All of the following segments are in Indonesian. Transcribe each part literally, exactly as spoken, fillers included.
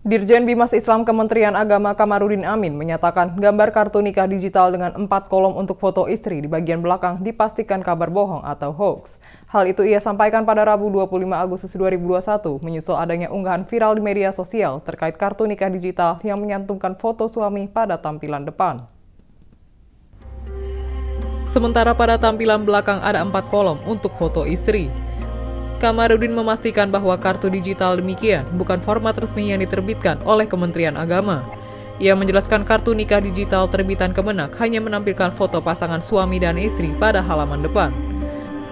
Dirjen Bimas Islam Kementerian Agama Kamaruddin Amin menyatakan gambar kartu nikah digital dengan empat kolom untuk foto istri di bagian belakang dipastikan kabar bohong atau hoax. Hal itu ia sampaikan pada Rabu dua puluh lima Agustus dua ribu dua puluh satu menyusul adanya unggahan viral di media sosial terkait kartu nikah digital yang menyantumkan foto suami pada tampilan depan. Sementara pada tampilan belakang ada empat kolom untuk foto istri. Kamaruddin memastikan bahwa kartu digital demikian bukan format resmi yang diterbitkan oleh Kementerian Agama. Ia menjelaskan kartu nikah digital terbitan Kemenak hanya menampilkan foto pasangan suami dan istri pada halaman depan.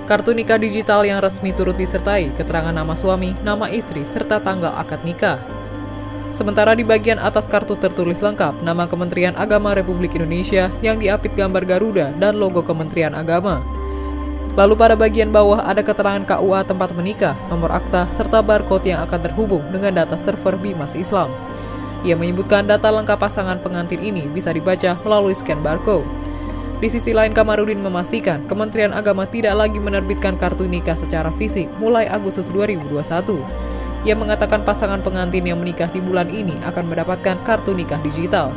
Kartu nikah digital yang resmi turut disertai keterangan nama suami, nama istri, serta tanggal akad nikah. Sementara di bagian atas kartu tertulis lengkap nama Kementerian Agama Republik Indonesia yang diapit gambar Garuda dan logo Kementerian Agama. Lalu pada bagian bawah ada keterangan K U A tempat menikah, nomor akta, serta barcode yang akan terhubung dengan data server BIMAS Islam. Ia menyebutkan data lengkap pasangan pengantin ini bisa dibaca melalui scan barcode. Di sisi lain, Kamaruddin memastikan Kementerian Agama tidak lagi menerbitkan kartu nikah secara fisik mulai Agustus dua ribu dua puluh satu. Ia mengatakan pasangan pengantin yang menikah di bulan ini akan mendapatkan kartu nikah digital.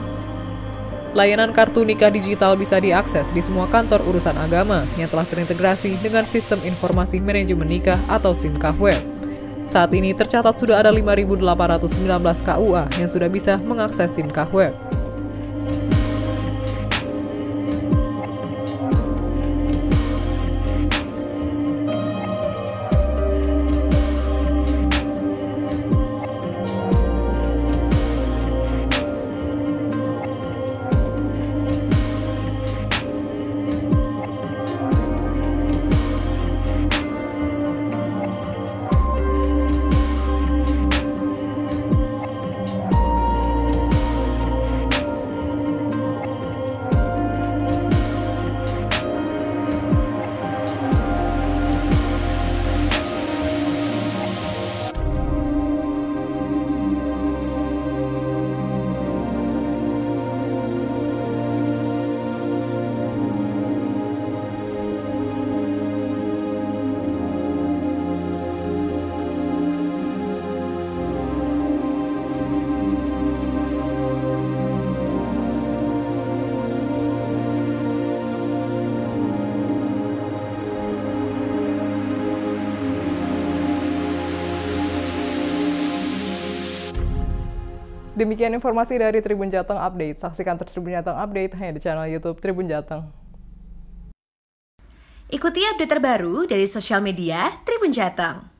Layanan kartu nikah digital bisa diakses di semua kantor urusan agama yang telah terintegrasi dengan sistem informasi manajemen nikah atau SIMKAH Web. Saat ini tercatat sudah ada lima ribu delapan ratus sembilan belas K U A yang sudah bisa mengakses SIMKAH Web. Demikian informasi dari Tribun Jateng Update. Saksikan terus Tribun Jateng Update hanya di channel YouTube Tribun Jateng. Ikuti update terbaru dari sosial media Tribun Jateng.